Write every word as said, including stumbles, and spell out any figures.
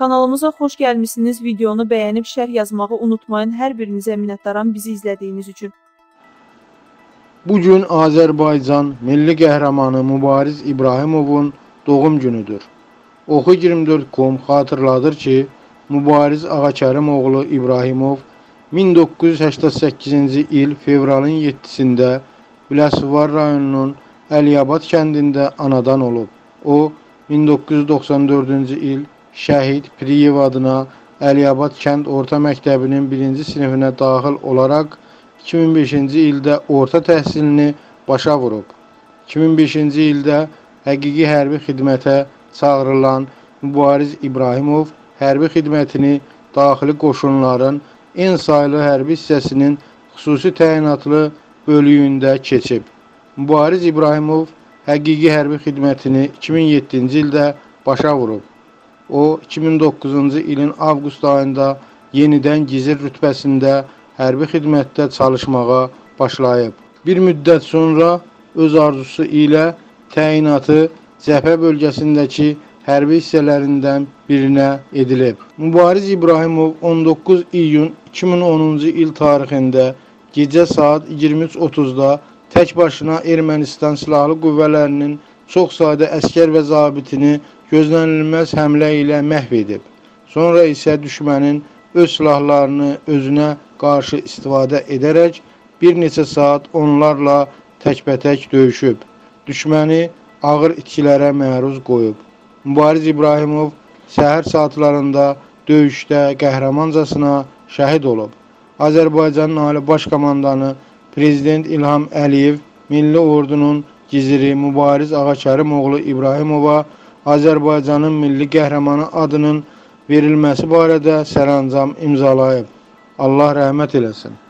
Kanalımıza xoş gəlmisiniz. Videonu bəyənib şərh yazmağı unutmayın. Hər birinizə minnətdaram bizi izlədiyiniz üçün. Bugün Azərbaycan Milli Qəhrəmanı Mübariz İbrahimovun doğum günüdür. Oxu iyirmi dörd nöqtə com xatırladır ki, Mübariz Ağakərimoğlu İbrahimov min doqquz yüz səksən səkkizinci il fevralın yeddisində Biləsuvar rayonunun Əliyabad kəndində anadan olub. O, min doqquz yüz doxsan dördüncü il Şahid Priyev adına Əliyabad kənd orta məktəbinin birinci sinifinə daxil olaraq iki min beşinci ildə orta təhsilini başa vurub. iki min beşinci ildə həqiqi hərbi xidmətə çağırılan Mübariz İbrahimov hərbi xidmətini daxili qoşunların en saylı hərbi hissəsinin xüsusi təyinatlı bölüyündə keçib. Mübariz İbrahimov həqiqi hərbi xidmətini iki min yeddinci ildə başa vurub. O, iki min doqquzuncu ilin avqust ayında yenidən gizir rütbəsində hərbi xidmətdə çalışmağa başlayıb. Bir müddət sonra öz arzusu ilə təyinatı cəbhə bölgəsindəki hərbi hissələrindən birinə edilib. Mübariz İbrahimov on doqquz iyun iki min onuncu il tarixində gecə saat iyirmi üç otuzda tək başına Ermənistan Silahlı Qüvvələrinin çox sayda əskər və zabitini gözlənilməz həmlə ilə məhv edib. Sonra isə düşmənin öz silahlarını özünə qarşı istifadə edərək bir neçə saat onlarla təkbətək döyüşüb. Düşməni ağır itkilərə məruz qoyub. Mübariz İbrahimov səhər saatlarında döyüşdə qəhrəmancasına şəhid olub. Azərbaycanın Ali Baş Komandanı Prezident İlham Əliyev Milli Ordunun giziri Mübariz Ağakərimoğlu İbrahimova Azərbaycanın Milli Qəhrəmanı adının verilməsi barədə sərəncam imzalayıb. Allah rəhmət eləsin.